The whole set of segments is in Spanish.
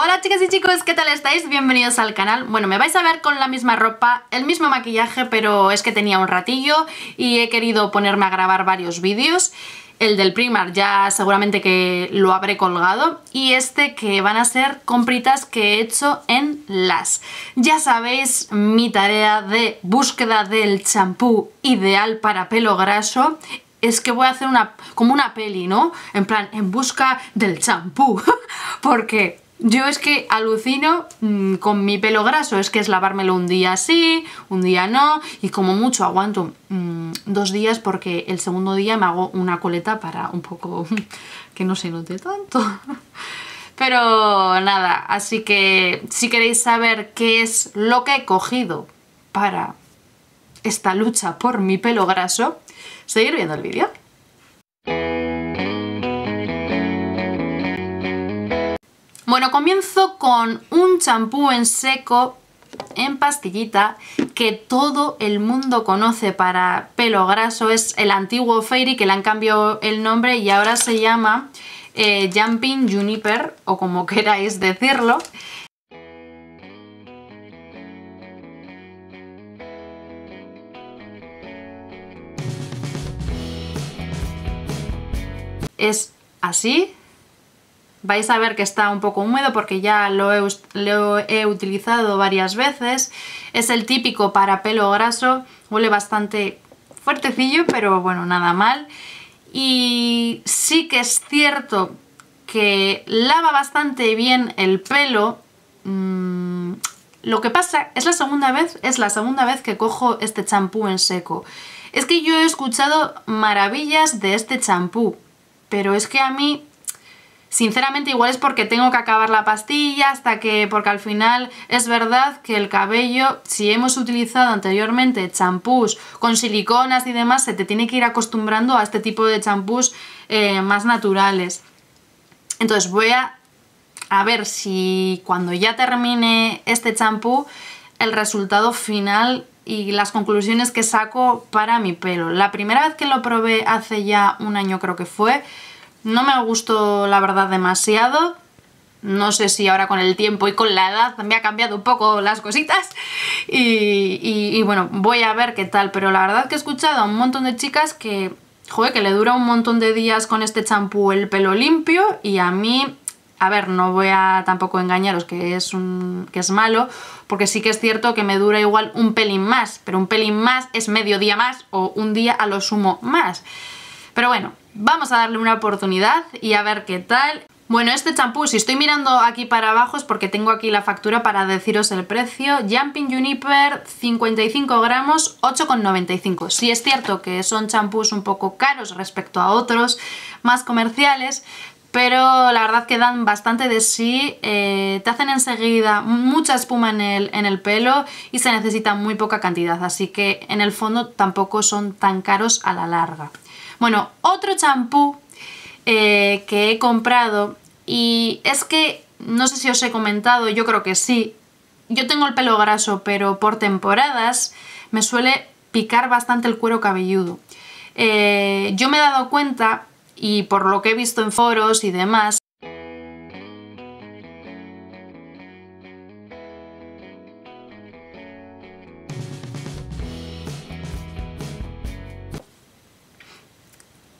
Hola chicas y chicos, ¿qué tal estáis? Bienvenidos al canal. Bueno, me vais a ver con la misma ropa, el mismo maquillaje, pero es que tenía un ratillo y he querido ponerme a grabar varios vídeos. El del Primark ya seguramente que lo habré colgado y este que van a ser compritas que he hecho en Las. Ya sabéis mi tarea de búsqueda del champú ideal para pelo graso. Es que voy a hacer como una peli, ¿no? En plan, en busca del champú. Porque yo es que alucino con mi pelo graso. Es que es lavármelo un día sí, un día no. Y como mucho aguanto 2 días porque el segundo día me hago una coleta para un poco que no se note tanto. Pero nada, así que si queréis saber qué es lo que he cogido para esta lucha por mi pelo graso, seguir viendo el vídeo. Bueno, comienzo con un champú en seco, en pastillita, que todo el mundo conoce para pelo graso. Es el antiguo Fairy, que le han cambiado el nombre y ahora se llama Jumping Juniper, o como queráis decirlo. Es así, vais a ver que está un poco húmedo porque ya lo he utilizado varias veces. Es el típico para pelo graso, huele bastante fuertecillo, pero bueno, nada mal. Y sí que es cierto que lava bastante bien el pelo. Lo que pasa es la segunda vez que cojo este champú en seco. Es que yo he escuchado maravillas de este champú, pero es que a mí, sinceramente, igual es porque tengo que acabar la pastilla porque al final es verdad que el cabello, si hemos utilizado anteriormente champús con siliconas y demás, se te tiene que ir acostumbrando a este tipo de champús más naturales. Entonces voy a ver si cuando ya termine este champú, el resultado final y las conclusiones que saco para mi pelo. La primera vez que lo probé hace ya un año creo que fue, no me gustó la verdad demasiado. No sé si ahora con el tiempo y con la edad me ha cambiado un poco las cositas y bueno, voy a ver qué tal, pero la verdad que he escuchado a un montón de chicas que, joder, que le dura un montón de días con este champú el pelo limpio. Y a mí, a ver, no voy a tampoco engañaros que es malo, porque sí que es cierto que me dura igual un pelín más, pero un pelín más es medio día más o un día a lo sumo más. Pero bueno, vamos a darle una oportunidad y a ver qué tal. Bueno, este champú, si estoy mirando aquí para abajo es porque tengo aquí la factura para deciros el precio. Jumping Juniper, 55 gramos, 8,95. Sí es cierto que son champús un poco caros respecto a otros más comerciales, pero la verdad que dan bastante de sí, te hacen enseguida mucha espuma en el pelo y se necesita muy poca cantidad, así que en el fondo tampoco son tan caros a la larga. Bueno, otro champú que he comprado, y es que no sé si os he comentado, yo creo que sí, yo tengo el pelo graso, pero por temporadas me suele picar bastante el cuero cabelludo. Yo me he dado cuenta, y por lo que he visto en foros y demás,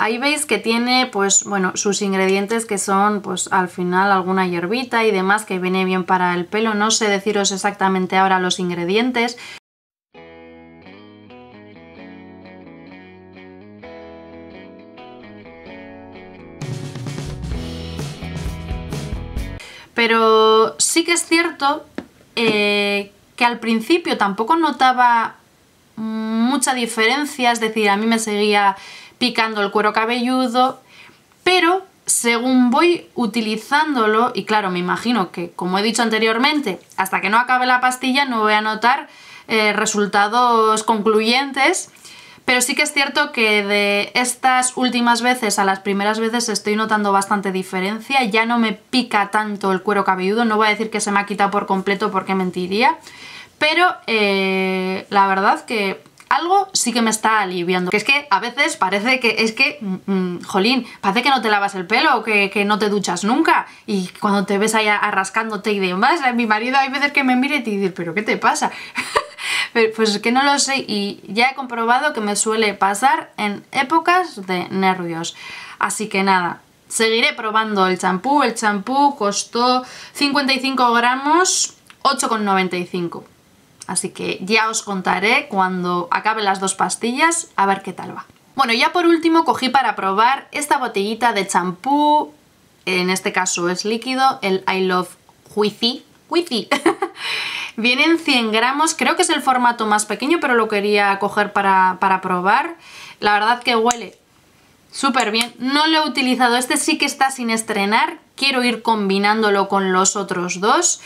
ahí veis que tiene, pues bueno, sus ingredientes que son, pues al final alguna hierbita y demás que viene bien para el pelo. No sé deciros exactamente ahora los ingredientes. Pero sí que es cierto que al principio tampoco notaba mucha diferencia, es decir, a mí me seguía picando el cuero cabelludo, pero según voy utilizándolo, y claro, me imagino que, como he dicho anteriormente, hasta que no acabe la pastilla no voy a notar resultados concluyentes, pero sí que es cierto que de estas últimas veces a las primeras veces estoy notando bastante diferencia. Ya no me pica tanto el cuero cabelludo, no voy a decir que se me ha quitado por completo porque mentiría, pero la verdad que algo sí que me está aliviando. Que es que a veces parece que, jolín, parece que no te lavas el pelo, que no te duchas nunca. Y cuando te ves ahí arrascándote y demás, mi marido hay veces que me mira y te dice, ¿pero qué te pasa? Pues es que no lo sé, y ya he comprobado que me suele pasar en épocas de nervios. Así que nada, seguiré probando el champú. El champú costó 55 gramos, 8,95. Así que ya os contaré cuando acaben las dos pastillas, a ver qué tal va. Bueno, ya por último cogí para probar esta botellita de champú, en este caso es líquido, el I Love Wifi. Vienen 100 gramos, creo que es el formato más pequeño, pero lo quería coger para probar. La verdad que huele súper bien, no lo he utilizado, este sí que está sin estrenar, quiero ir combinándolo con los otros dos.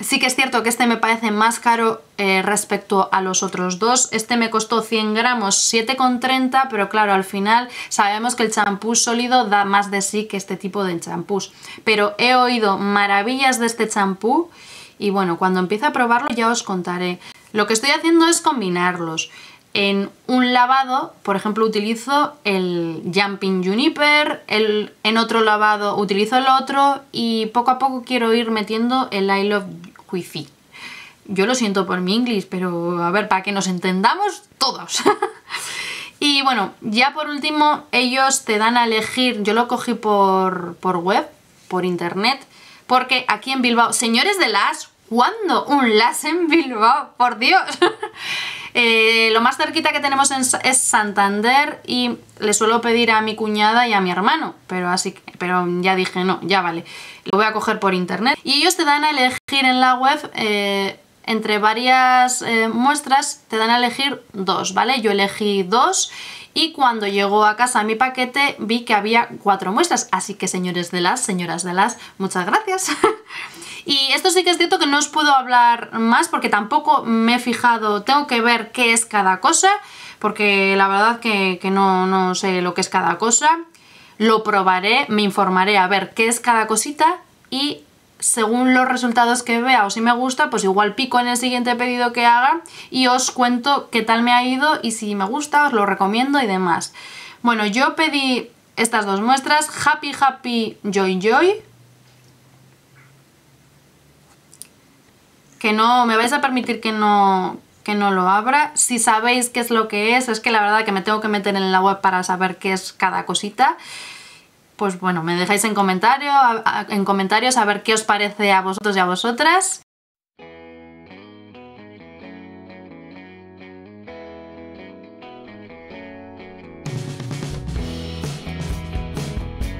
Sí que es cierto que este me parece más caro respecto a los otros dos. Este me costó 100 gramos 7,30, pero claro, al final sabemos que el champú sólido da más de sí que este tipo de champús, pero he oído maravillas de este champú y bueno, cuando empiece a probarlo ya os contaré. Lo que estoy haciendo es combinarlos. En un lavado, por ejemplo, utilizo el Jumping Juniper, en otro lavado utilizo el otro y poco a poco quiero ir metiendo el I Love Wifi. Yo lo siento por mi inglés, pero a ver, para que nos entendamos todos. Y bueno, ya por último, ellos te dan a elegir, yo lo cogí por web, por internet, porque aquí en Bilbao, señores de las... ¿Cuándo un LAS en Bilbao? ¡Por Dios! Lo más cerquita que tenemos es Santander y le suelo pedir a mi cuñada y a mi hermano, pero ya dije, no, ya vale, lo voy a coger por internet. Y ellos te dan a elegir en la web, entre varias muestras, te dan a elegir dos, ¿vale? Yo elegí dos y cuando llegó a casa mi paquete vi que había 4 muestras, así que señores de las, señoras de las, muchas gracias. Y esto sí que es cierto que no os puedo hablar más porque tampoco me he fijado, tengo que ver qué es cada cosa, porque la verdad que no sé lo que es cada cosa. Lo probaré, me informaré a ver qué es cada cosita y según los resultados que vea o si me gusta, pues igual pico en el siguiente pedido que haga y os cuento qué tal me ha ido y si me gusta os lo recomiendo y demás. Bueno, yo pedí estas dos muestras, Happy Happy Joy Joy, que no me vais a permitir que no lo abra. Si sabéis qué es lo que es que la verdad que me tengo que meter en la web para saber qué es cada cosita. Pues bueno, me dejáis en comentarios a ver qué os parece a vosotros y a vosotras.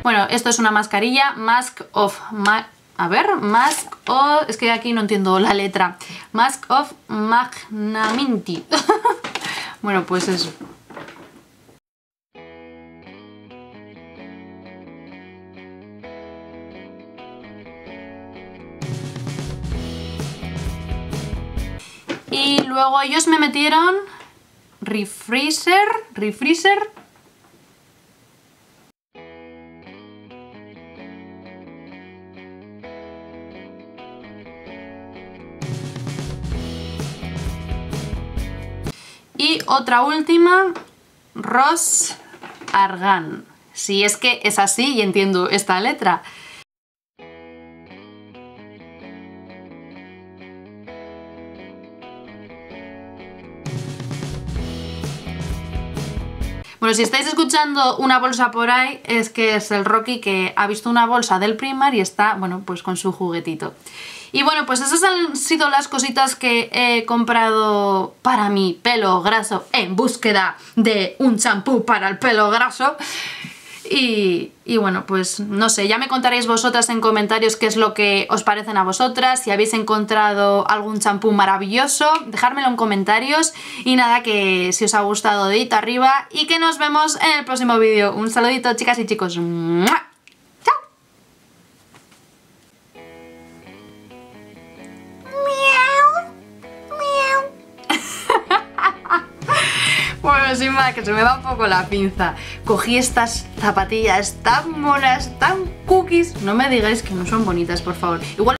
Bueno, esto es una mascarilla, Mask of es que aquí no entiendo la letra. Mask of Magnaminti. Bueno, pues eso. Y luego ellos me metieron Refreezer. Y otra última, Ros Argan. Si es que es así y entiendo esta letra. Bueno, si estáis escuchando una bolsa por ahí, es que es el Rocky que ha visto una bolsa del Primar y está, bueno, pues con su juguetito. Y bueno, pues esas han sido las cositas que he comprado para mi pelo graso en búsqueda de un champú para el pelo graso. Y bueno, pues no sé, ya me contaréis vosotras en comentarios qué es lo que os parecen a vosotras, si habéis encontrado algún champú maravilloso, dejármelo en comentarios. Y nada, que si os ha gustado, dedito arriba y que nos vemos en el próximo vídeo. Un saludito, chicas y chicos. ¡Mua! Bueno, sin más, que se me va un poco la pinza. Cogí estas zapatillas tan monas, tan cookies. No me digáis que no son bonitas, por favor. Igual